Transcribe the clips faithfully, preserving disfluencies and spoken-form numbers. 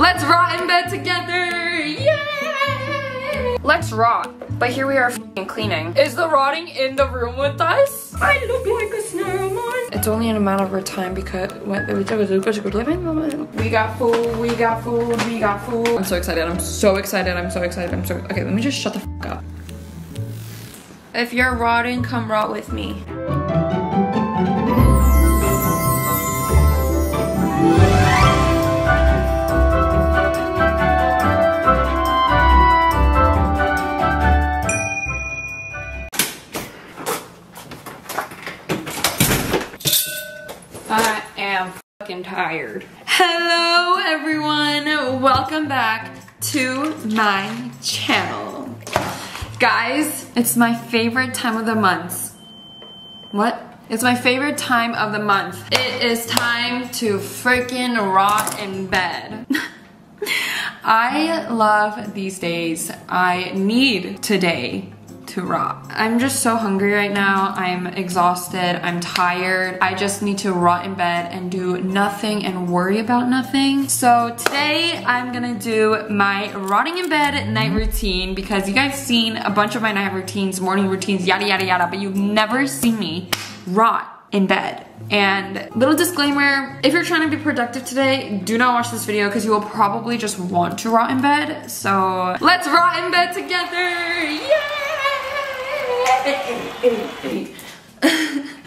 Let's rot in bed together! Yay! Let's rot. But here we are f***ing cleaning. Is the rotting in the room with us? I look like a snowman. It's only an matter of time because we got food, we got food, we got food. I'm so excited, I'm so excited, I'm so excited, I'm so... Okay, let me just shut the f*** up. If you're rotting, come rot with me. I am fucking tired. Hello everyone, welcome back to my channel. Guys, it's my favorite time of the month. What? It's my favorite time of the month. It is time to freaking rot in bed. I love these days. I need today to rot. I'm just so hungry right now. I'm exhausted. I'm tired. I just need to rot in bed and do nothing and worry about nothing. So today I'm gonna do my rotting in bed night routine because you guys seen a bunch of my night routines, morning routines, yada yada yada, but you've never seen me rot in bed. And little disclaimer, if you're trying to be productive today, do not watch this video because you will probably just want to rot in bed. So let's rot in bed together! Yay!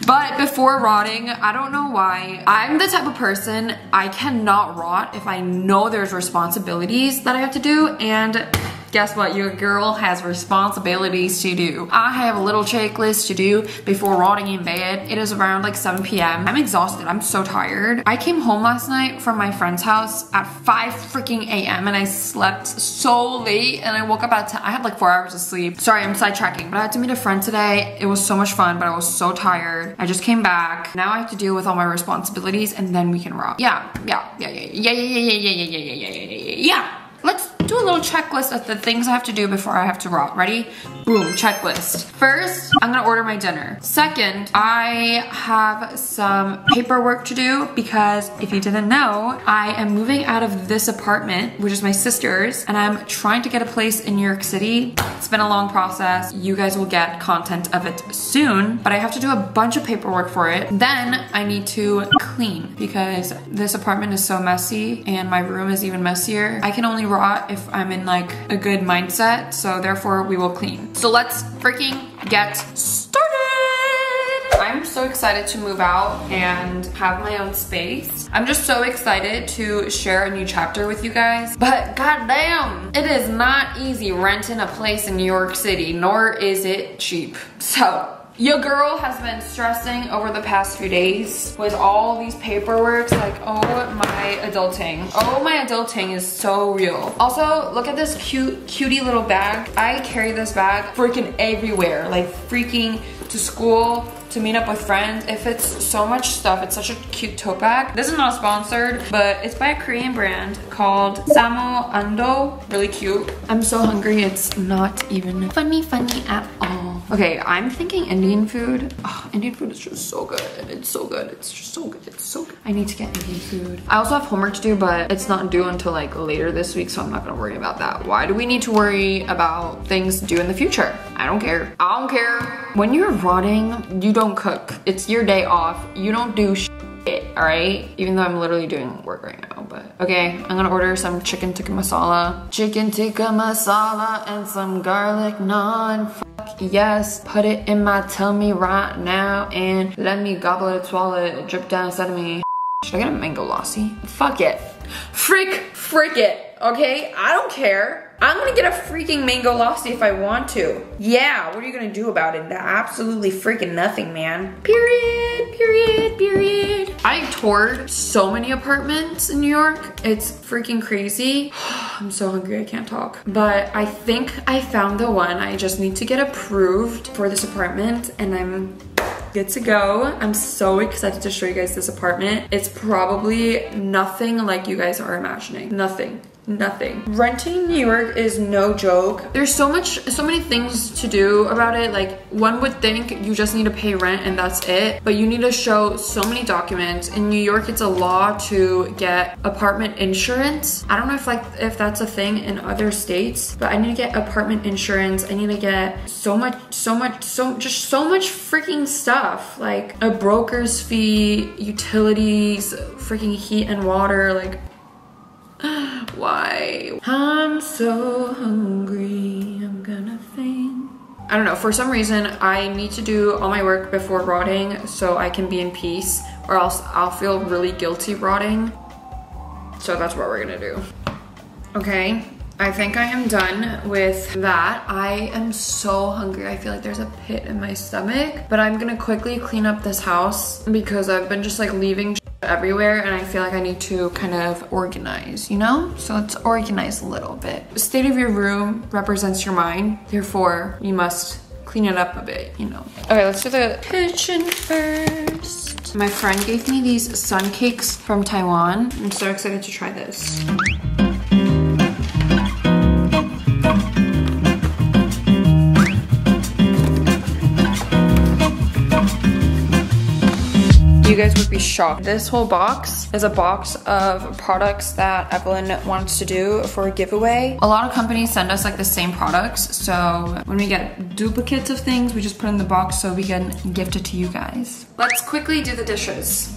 But before rotting, I don't know why, I'm the type of person, I cannot rot if I know there's responsibilities that I have to do, and guess what, your girl has responsibilities to do. I have a little checklist to do before rotting in bed. It is around like seven p m I'm exhausted, I'm so tired. I came home last night from my friend's house at five freaking a m and I slept so late and I woke up at ten. I had like four hours of sleep. Sorry, I'm sidetracking, but I had to meet a friend today. It was so much fun, but I was so tired. I just came back. Now I have to deal with all my responsibilities and then we can rot. Yeah, yeah, yeah, yeah, yeah, yeah, yeah, yeah, yeah, yeah, yeah, yeah, yeah, yeah. Let's do a little checklist of the things I have to do before I have to rot. Ready? Boom, checklist. First, I'm gonna order my dinner. Second, I have some paperwork to do because if you didn't know, I am moving out of this apartment, which is my sister's, and I'm trying to get a place in New York City. It's been a long process. You guys will get content of it soon, but I have to do a bunch of paperwork for it. Then I need to clean because this apartment is so messy and my room is even messier. I can only rot if I'm in like a good mindset, so therefore we will clean. So let's freaking get started! I'm so excited to move out and have my own space. I'm just so excited to share a new chapter with you guys, but goddamn, it is not easy renting a place in New York City, nor is it cheap. So your girl has been stressing over the past few days with all these paperworks, like, oh my adulting. Oh my adulting is so real. Also, look at this cute, cutie little bag. I carry this bag freaking everywhere, like freaking to school, to meet up with friends. It fits so much stuff. It's such a cute tote bag. This is not sponsored, but it's by a Korean brand called Samo Ando. Really cute. I'm so hungry. It's not even funny, funny at all. Okay, I'm thinking Indian food. Oh, Indian food is just so good. It's so good. It's just so good. It's so good. I need to get Indian food. I also have homework to do, but it's not due until like later this week, so I'm not gonna worry about that. Why do we need to worry about things due in the future? I don't care. I don't care. When you're rotting, you don't cook. It's your day off. You don't do shit. All right, even though I'm literally doing work right now, but okay, I'm gonna order some chicken tikka masala, chicken tikka masala, and some garlic naan. Fuck yes, put it in my tummy right now and let me gobble it, swallow it, drip down inside of me. Should I get a mango lassi? Fuck it, frick, frick it. Okay, I don't care. I'm gonna get a freaking mango lassi if I want to. Yeah, what are you gonna do about it? Absolutely freaking nothing, man. Period. Period. Period. I toured so many apartments in New York. It's freaking crazy. I'm so hungry, I can't talk. But I think I found the one. I just need to get approved for this apartment and I'm good to go. I'm so excited to show you guys this apartment. It's probably nothing like you guys are imagining. Nothing. nothing. Renting New York is no joke. There's so much, so many things to do about it. Like, one would think you just need to pay rent and that's it, but you need to show so many documents. In New York, it's a law to get apartment insurance. I don't know if like if that's a thing in other states, but I need to get apartment insurance. I need to get so much, so much, so just so much freaking stuff, like a broker's fee, utilities, freaking heat and water, like. Why? I'm so hungry, I'm gonna faint. I don't know, for some reason I need to do all my work before rotting so I can be in peace, or else I'll feel really guilty rotting. So that's what we're gonna do. Okay, I think I am done with that. I am so hungry. I feel like there's a pit in my stomach, but I'm gonna quickly clean up this house because I've been just like leaving everywhere and I feel like I need to kind of organize, you know? So let's organize a little bit. The state of your room represents your mind, therefore you must clean it up a bit, you know? Okay, let's do the kitchen first. My friend gave me these sun cakes from Taiwan. I'm so excited to try this. You guys would be shocked. This whole box is a box of products that Evelyn wants to do for a giveaway. A lot of companies send us like the same products, so when we get duplicates of things, we just put in the box so we can gift it to you guys. Let's quickly do the dishes.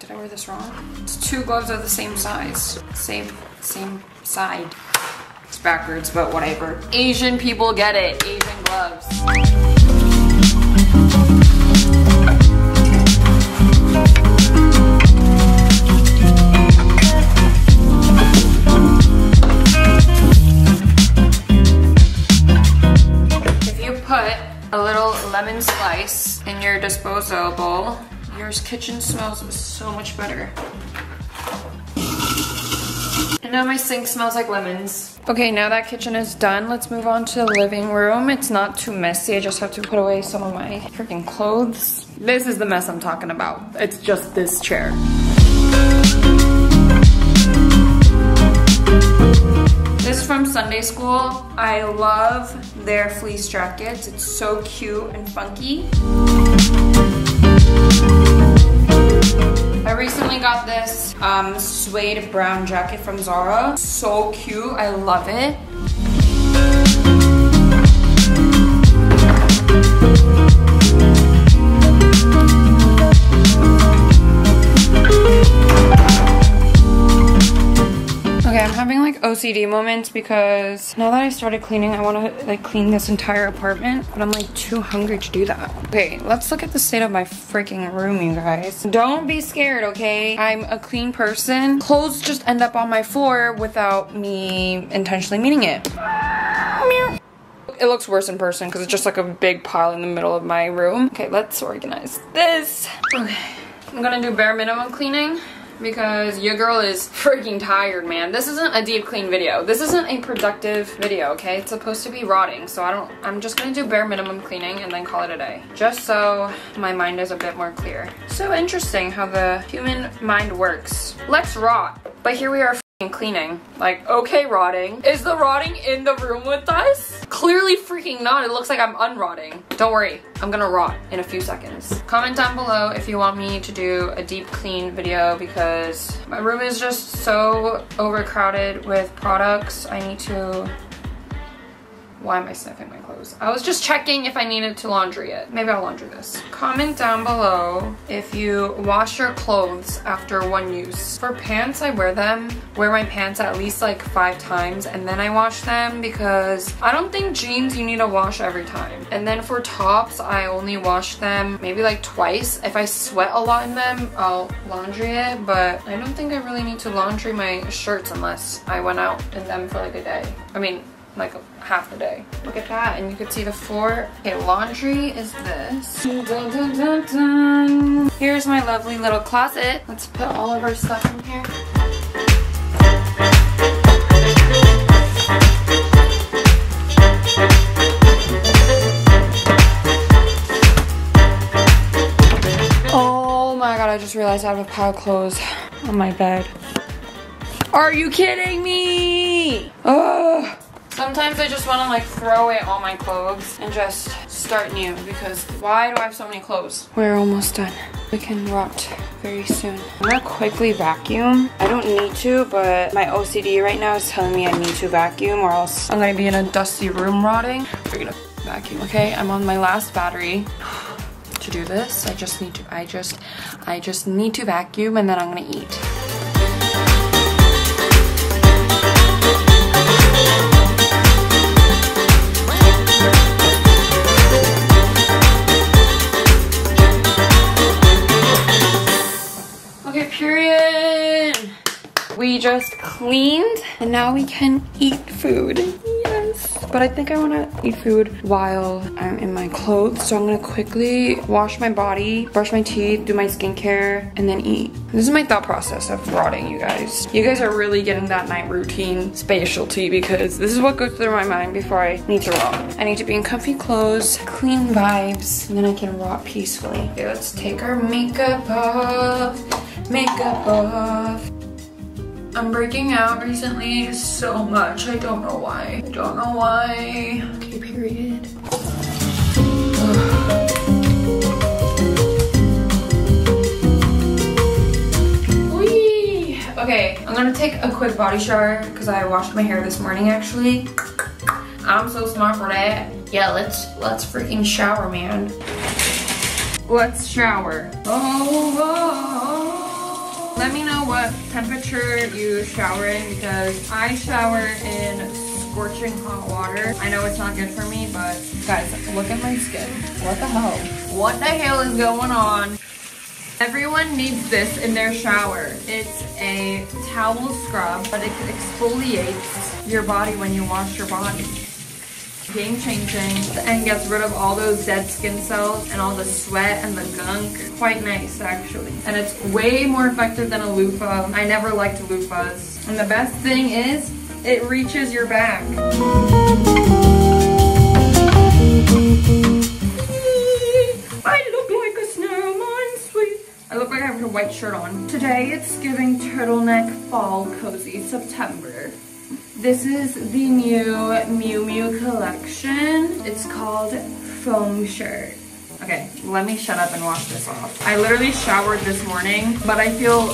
Did I wear this wrong? It's two gloves of the same size. Same, same side. It's backwards, but whatever. Asian people get it. Asian gloves. A little lemon slice in your disposal bowl. Your kitchen smells so much better. And now my sink smells like lemons. Okay, now that kitchen is done, let's move on to the living room. It's not too messy. I just have to put away some of my freaking clothes. This is the mess I'm talking about. It's just this chair. This is from Sunday school. I love their fleece jackets. It's so cute and funky. I recently got this um, suede brown jacket from Zara. So cute, I love it. Having like O C D moments because now that I started cleaning, I want to like clean this entire apartment, but I'm like too hungry to do that. Okay, let's look at the state of my freaking room, you guys. Don't be scared, okay? I'm a clean person. Clothes just end up on my floor without me intentionally meaning it. It looks worse in person because it's just like a big pile in the middle of my room. Okay, let's organize this. Okay, I'm gonna do bare minimum cleaning. Because your girl is freaking tired, man. This isn't a deep clean video. This isn't a productive video, okay? It's supposed to be rotting, so I don't, I'm just gonna do bare minimum cleaning and then call it a day. Just so my mind is a bit more clear. So interesting how the human mind works. Let's rot. But here we are freaking cleaning. Like, okay, rotting. Is the rotting in the room with us? Clearly freaking not. It looks like I'm unrotting. Don't worry. I'm gonna rot in a few seconds. Comment down below if you want me to do a deep clean video because my room is just so overcrowded with products. I need to... Why am I sniffing my clothes? I was just checking if I needed to laundry it. Maybe I'll laundry this. Comment down below if you wash your clothes after one use. For pants, I wear them. Wear my pants at least like five times and then I wash them because I don't think jeans you need to wash every time. And then for tops, I only wash them maybe like twice. If I sweat a lot in them, I'll laundry it, but I don't think I really need to laundry my shirts unless I went out in them for like a day. I mean, like half a day. Look at that, and you can see the floor. Okay, laundry is this. Dun, dun, dun, dun. Here's my lovely little closet. Let's put all of our stuff in here. Oh my god, I just realized I have a pile of clothes. on my bed. Are you kidding me? Ugh. Sometimes I just want to like throw away all my clothes and just start new, because why do I have so many clothes? We're almost done. We can rot very soon. I'm gonna quickly vacuum. I don't need to, but my O C D right now is telling me I need to vacuum or else I'm gonna be in a dusty room rotting. We're gonna vacuum, okay? I'm on my last battery. To do this, I just need to, I just, I just need to vacuum and then I'm gonna eat. We just cleaned and now we can eat food. Yes. But I think I wanna eat food while I'm in my clothes. So I'm gonna quickly wash my body, brush my teeth, do my skincare, and then eat. This is my thought process of rotting, you guys. You guys are really getting that night routine specialty because this is what goes through my mind before I need to rot. I need to be in comfy clothes, clean vibes, and then I can rot peacefully. Okay, let's take our makeup off, makeup off. I'm breaking out recently so much. I don't know why. I don't know why. Okay, period. Wee! Okay, I'm gonna take a quick body shower because I washed my hair this morning actually. I'm so smart for that. Yeah, let's let's freaking shower, man. Let's shower. Oh, oh, oh. Let me know what temperature you shower in because I shower in scorching hot water. I know it's not good for me, but guys, look at my skin. What the hell? What the hell is going on? Everyone needs this in their shower. It's a towel scrub, but it exfoliates your body when you wash your body. Game changing and gets rid of all those dead skin cells and all the sweat and the gunk. Quite nice actually. And it's way more effective than a loofah. I never liked loofahs. And the best thing is it reaches your back. I look like a snowman, sweet. I look like I have a white shirt on. Today it's giving turtleneck fall cozy September. This is the new Miu Miu collection. It's called Foam Shirt. Okay, let me shut up and wash this off. I literally showered this morning, but I feel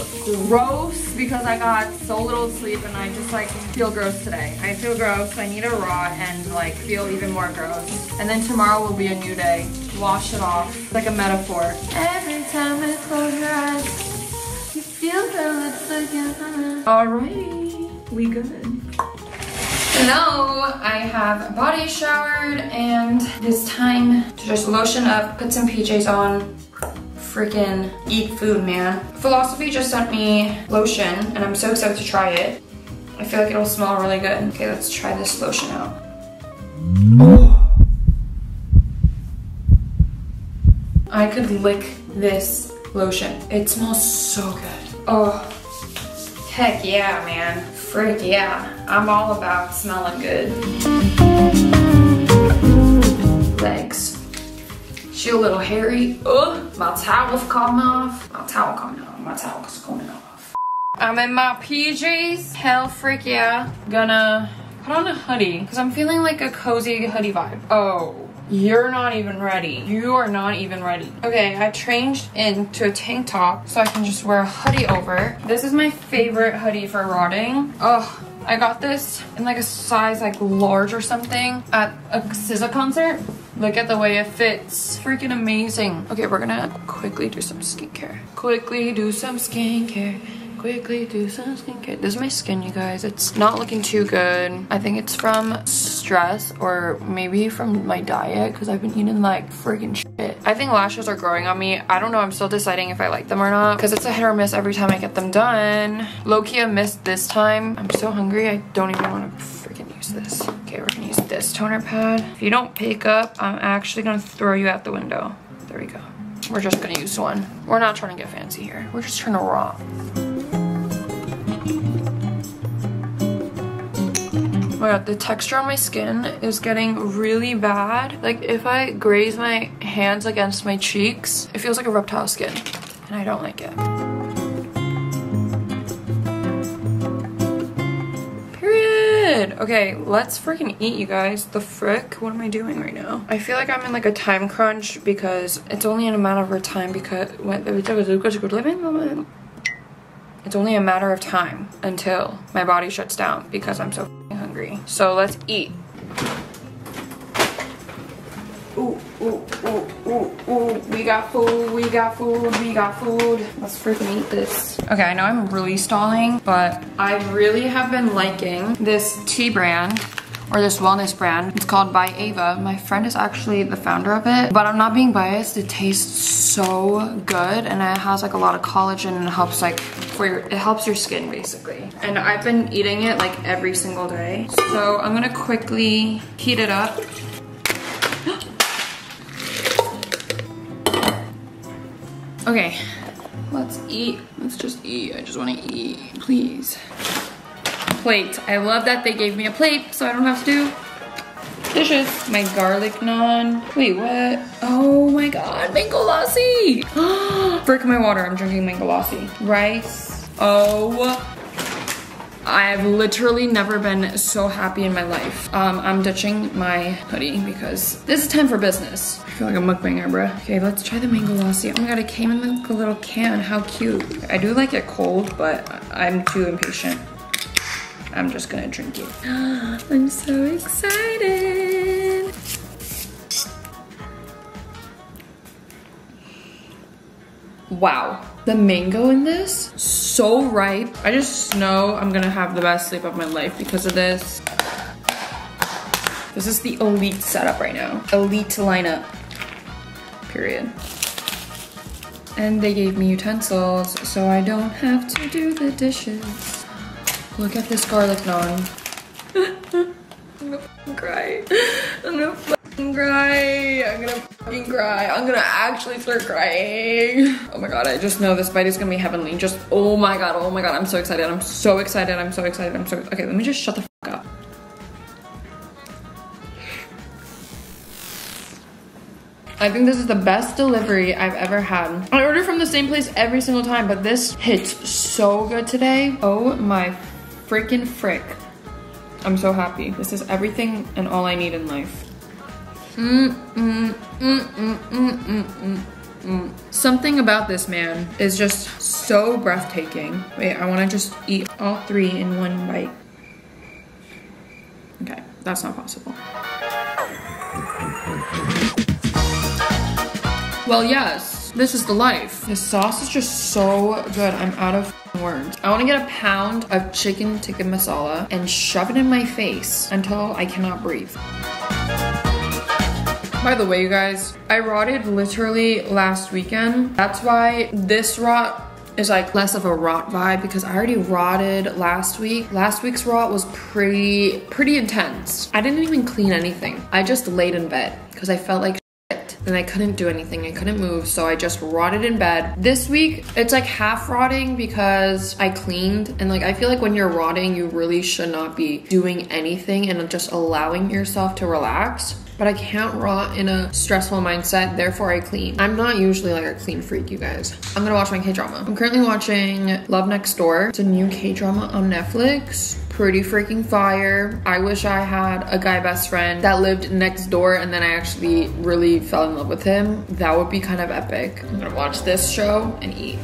gross because I got so little sleep and I just like feel gross today. I feel gross, I need a rot and like feel even more gross. And then tomorrow will be a new day. Wash it off, it's like a metaphor. Every time I close your eyes, you feel the lips again. All right, we good. Hello, I have body showered and it is time to just lotion up, put some P Js on, freaking eat food, man. Philosophy just sent me lotion and I'm so excited to try it. I feel like it'll smell really good. Okay, let's try this lotion out. Oh. I could lick this lotion. It smells so good. Oh, heck yeah, man. Frick yeah, I'm all about smelling good. Legs. She a little hairy. Ugh, my towel's coming off. My towel coming off. My towel's coming off. I'm in my P Js. Hell frick yeah. Gonna put on a hoodie because I'm feeling like a cozy hoodie vibe. Oh, you're not even ready. You are not even ready. Okay, I changed into a tank top so I can just wear a hoodie over. This is my favorite hoodie for rotting. Ugh, I got this in like a size like large or something at a SZA concert. Look at the way it fits. Freaking amazing. Okay, we're gonna quickly do some skincare. Quickly do some skincare. Quickly do some skincare. This is my skin, you guys. It's not looking too good. I think it's from stress or maybe from my diet because I've been eating like freaking shit. I think lashes are growing on me. I don't know. I'm still deciding if I like them or not because it's a hit or miss every time I get them done. Low-key a miss this time. I'm so hungry. I don't even want to freaking use this. Okay, we're gonna use this toner pad. If you don't pick up, I'm actually gonna throw you out the window. There we go. We're just gonna use one. We're not trying to get fancy here. We're just trying to rot. Oh my god, the texture on my skin is getting really bad. Like if I graze my hands against my cheeks, it feels like a reptile skin and I don't like it. good. Okay, let's freaking eat, you guys. The frick? What am I doing right now? I feel like I'm in like a time crunch because it's only a matter of time because it's only a matter of time until my body shuts down because I'm so f***ing hungry. So let's eat. Ooh, ooh, ooh, ooh, ooh. We got food, we got food, we got food. Let's freaking eat this. Okay, I know I'm really stalling, but I really have been liking this tea brand, or this wellness brand. It's called By Ava. My friend is actually the founder of it, but I'm not being biased. It tastes so good, and it has like a lot of collagen, and it helps like for your, it helps your skin basically. And I've been eating it like every single day. So I'm gonna quickly heat it up. Okay, let's eat. Let's just eat. I just want to eat, please. Plate. I love that they gave me a plate so I don't have to do dishes. My garlic naan. Wait, what? Oh my god, mango lassi. Frick my water. I'm drinking mango lassi. Rice. Oh. I've literally never been so happy in my life. Um, I'm ditching my hoodie because this is time for business. I feel like a mukbanger, bruh. Okay, let's try the mango lassi. Oh my god, it came in like a little can. How cute. I do like it cold, but I'm too impatient. I'm just gonna drink it. I'm so excited. Wow. The mango in this, so ripe. I just know I'm gonna have the best sleep of my life because of this. This is the elite setup right now. Elite lineup, period. And they gave me utensils so I don't have to do the dishes. Look at this garlic naan. I'm gonna f***ing cry. I'm gonna f***ing cry. I'm gonna f***ing cry. I'm gonna actually start crying. Oh my god, I just know this bite is gonna be heavenly. Just, oh my god, oh my god, I'm so excited. I'm so excited, I'm so excited, I'm so excited. Okay, let me just shut the f*** up. I think this is the best delivery I've ever had. I order from the same place every single time, but this hits so good today. Oh my freaking frick. I'm so happy. This is everything and all I need in life. Mm, mm, mm, mm, mm, mm, mm, mm. Something about this man is just so breathtaking. Wait, I wanna just eat all three in one bite. Okay, that's not possible. Well, yes, this is the life. This sauce is just so good. I'm out of words. I want to get a pound of chicken tikka masala and shove it in my face until I cannot breathe. By the way, you guys, I rotted literally last weekend. That's why this rot is like less of a rot vibe because I already rotted last week. Last week's rot was pretty, pretty intense. I didn't even clean anything. I just laid in bed because I felt like and I couldn't do anything, I couldn't move, so I just rotted in bed. This week, it's like half rotting because I cleaned, and like I feel like when you're rotting, you really should not be doing anything and just allowing yourself to relax. But I can't rot in a stressful mindset, therefore I clean. I'm not usually like a clean freak, you guys. I'm gonna watch my K-drama. I'm currently watching Love Next Door. It's a new K-drama on Netflix. Pretty freaking fire. I wish I had a guy best friend that lived next door and then I actually really fell in love with him. That would be kind of epic. I'm gonna watch this show and eat.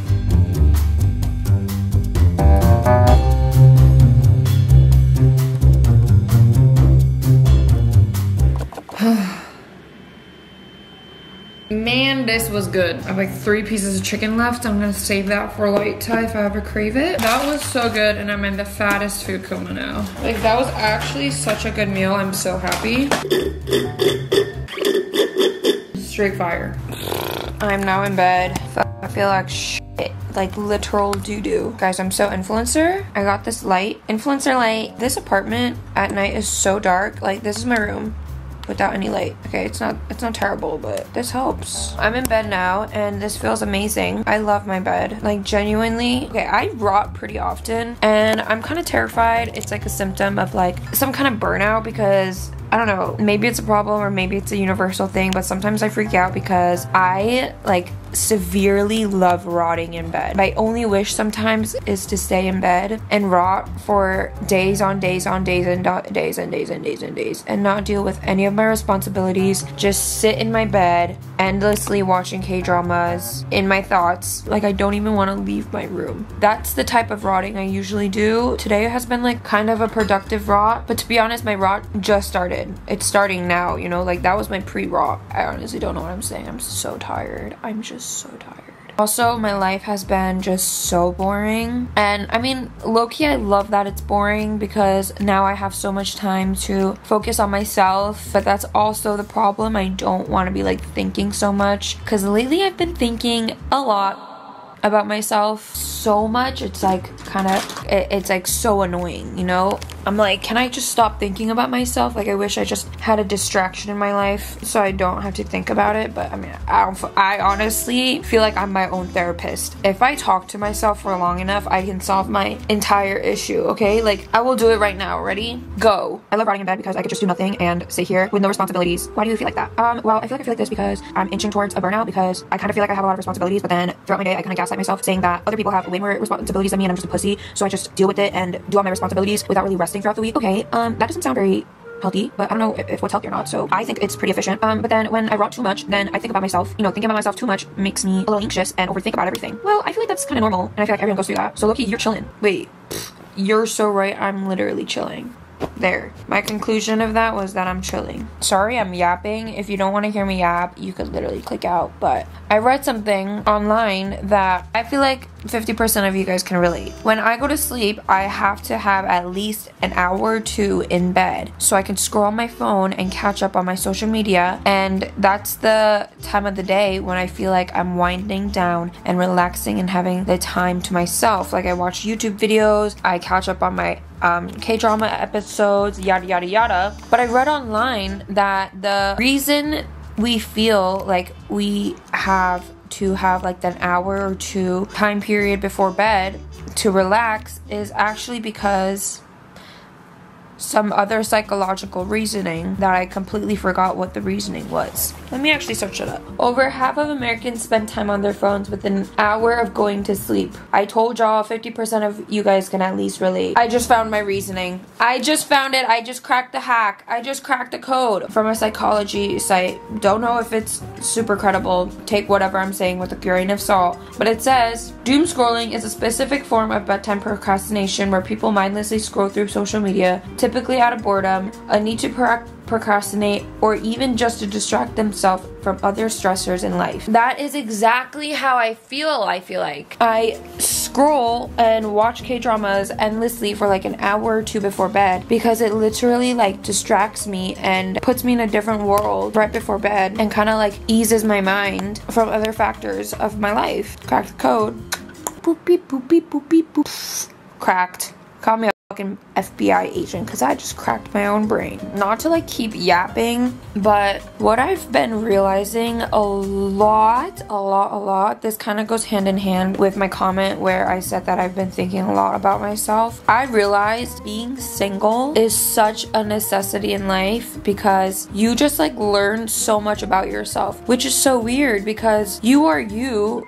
Man, this was good. I have like three pieces of chicken left. I'm gonna save that for later if I ever crave it. That was so good and I'm in the fattest food coma now. Like that was actually such a good meal. I'm so happy. Straight fire. I'm now in bed. I feel like shit, like literal doo-doo. Guys, I'm so influencer. I got this light, influencer light. This apartment at night is so dark. Like this is my room without any light. Okay, it's not it's not terrible, but this helps. I'm in bed now and this feels amazing. I love my bed, like genuinely. Okay, I rot pretty often and I'm kind of terrified. It's like a symptom of like some kind of burnout because I don't know, maybe it's a problem or maybe it's a universal thing, but sometimes I freak out because I like severely love rotting in bed. My only wish sometimes is to stay in bed and rot for days on days on days and days and days and days and days and not deal with any of my responsibilities. Just sit in my bed, endlessly watching K-dramas in my thoughts. Like, I don't even want to leave my room. That's the type of rotting I usually do. Today has been like kind of a productive rot, but to be honest, my rot just started. It's starting now, you know, like that was my pre-rot. I honestly don't know what I'm saying. I'm so tired. I'm just so tired. Also, my life has been just so boring, and I mean, low-key, I love that it's boring because now I have so much time to focus on myself, but that's also the problem. I don't want to be like thinking so much, because lately I've been thinking a lot about myself so much. It's like kind of it, it's like so annoying, you know? I'm like, can I just stop thinking about myself? Like, I wish I just had a distraction in my life so I don't have to think about it. But I mean, I, don't, I honestly feel like I'm my own therapist. If I talk to myself for long enough, I can solve my entire issue, okay? Like, I will do it right now. Ready? Go. I love rotting in bed because I could just do nothing and sit here with no responsibilities. Why do you feel like that? Um, well, I feel like I feel like this because I'm inching towards a burnout, because I kind of feel like I have a lot of responsibilities, but then throughout my day, I kind of gaslight myself saying that other people have way more responsibilities than me and I'm just a pussy, so I just deal with it and do all my responsibilities without really resting throughout the week. Okay, um, that doesn't sound very healthy, but I don't know if, if what's healthy or not, so I think it's pretty efficient. Um, but then when I rot too much, then I think about myself. You know, thinking about myself too much makes me a little anxious and overthink about everything. Well, I feel like that's kind of normal, and I feel like everyone goes through that. So low-key, you're chilling. Wait, pfft, you're so right, I'm literally chilling. There. My conclusion of that was that I'm chilling. Sorry I'm yapping. If you don't want to hear me yap, you could literally click out. But I read something online that I feel like fifty percent of you guys can relate. When I go to sleep, I have to have at least an hour or two in bed so I can scroll on my phone and catch up on my social media. And that's the time of the day when I feel like I'm winding down and relaxing and having the time to myself. Like, I watch YouTube videos, I catch up on my Um, K-drama episodes, yada yada yada. But I read online that the reason we feel like we have to have like an hour or two time period before bed to relax is actually because some other psychological reasoning that I completely forgot what the reasoning was. Let me actually search it up. Over half of Americans spend time on their phones within an hour of going to sleep. I told y'all fifty percent of you guys can at least relate. I just found my reasoning. I just found it. I just cracked the hack. I just cracked the code from a psychology site. Don't know if it's super credible. Take whatever I'm saying with a grain of salt. But it says, doom scrolling is a specific form of bedtime procrastination where people mindlessly scroll through social media, typically Typically out of boredom, a need to proc procrastinate, or even just to distract themselves from other stressors in life. That is exactly how I feel, I feel like. I scroll and watch K-dramas endlessly for like an hour or two before bed because it literally like distracts me and puts me in a different world right before bed and kind of like eases my mind from other factors of my life. Crack the code. Boop, beep, boop, beep, boop, beep, boop. Cracked. Call me a fucking F B I agent, because I just cracked my own brain. Not to like keep yapping, but what I've been realizing a lot, a lot, a lot, this kind of goes hand in hand with my comment where I said that I've been thinking a lot about myself. I realized being single is such a necessity in life because you just like learn so much about yourself, which is so weird because you are you.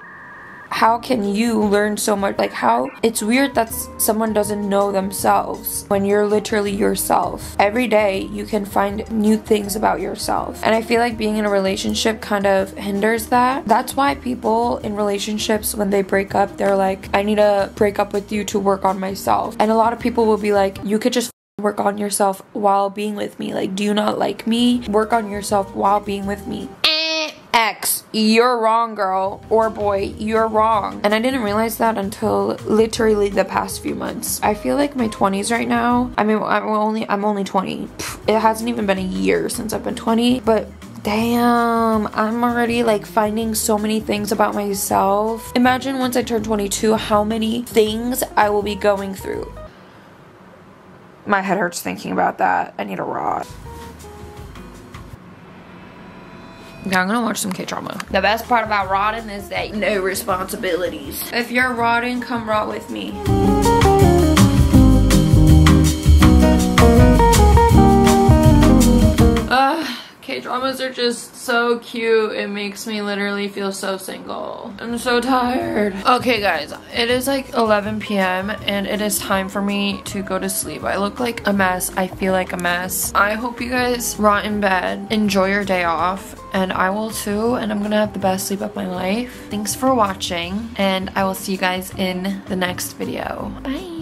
How can you learn so much? Like, how it's weird that someone doesn't know themselves when you're literally yourself. Every day you can find new things about yourself, and I feel like being in a relationship kind of hinders that. That's why people in relationships, when they break up, they're like, I need to break up with you to work on myself. And a lot of people will be like, you could just work on yourself while being with me. Like, do you not like me? Work on yourself while being with me. X, you're wrong, girl, or boy, you're wrong. And I didn't realize that until literally the past few months. I feel like my twenties right now, I mean, I'm only, I'm only twenty. It hasn't even been a year since I've been twenty, but damn, I'm already like finding so many things about myself. Imagine once I turn twenty-two, how many things I will be going through. My head hurts thinking about that. I need a rod. Now I'm gonna watch some K-drama. The best part about rotting is that no responsibilities. If you're rotting, come rot with me. Ugh, K-dramas are are just so cute. It makes me literally feel so single. I'm so tired. Okay guys, it is like eleven p m and it is time for me to go to sleep. I look like a mess. I feel like a mess. I hope you guys rot in bed. Enjoy your day off, and I will too, and I'm gonna have the best sleep of my life. Thanks for watching, and I will see you guys in the next video. Bye.